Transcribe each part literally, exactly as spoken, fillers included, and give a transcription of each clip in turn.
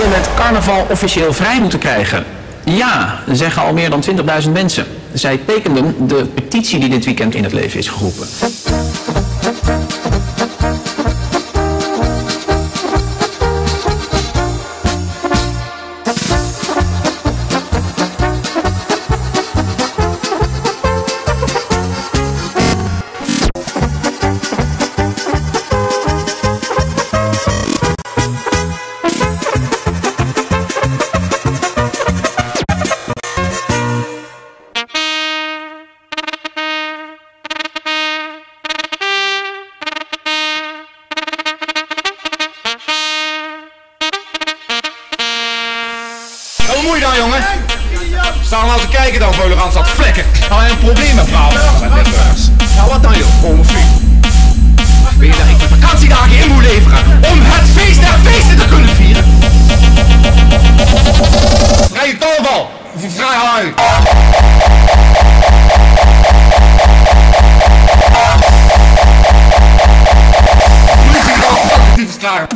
zouden het carnaval officieel vrij moeten krijgen. Ja, zeggen al meer dan twintigduizend mensen. Zij tekenden de petitie die dit weekend in het leven is geroepen. Wat moet je daar, jongen? Staan nou te kijken dan, Veulen aan staat vlekken. Had je een probleem met vrouwen? Nou, wat dan, joh? Kom, vriend. Weet je dat ik de vakantiedagen in moet leveren om het feest der feesten te kunnen vieren? Vrij je carnaval, vrij hard. Politie gaat actief klaar.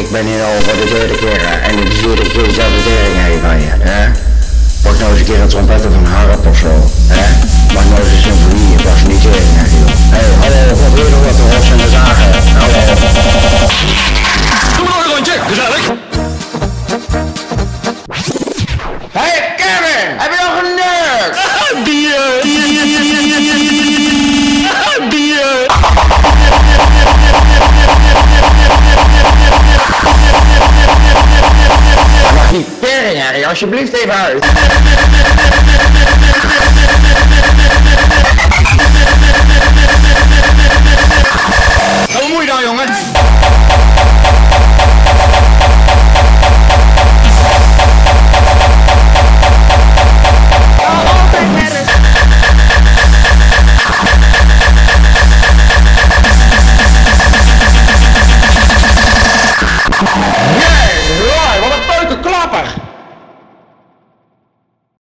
Ik ben hier al voor de derde keer en ik zie dat jullie zelf de tering van je, hè? Pak nou eens een keer een trompet of een harp of zo, hè? Pak nou eens een symfonie, je past niet tegen, hè, joh. Hé, hey, hallo, wat weer nog wat de hots en de zagen, hallo. Doe maar nog een rondje, gezellig. Hé, hey, Kevin, heb je nog een nerd? Bier, bier, bier, bier, bier, bier, bier. Mag niet tering, Harry, alsjeblieft even uit.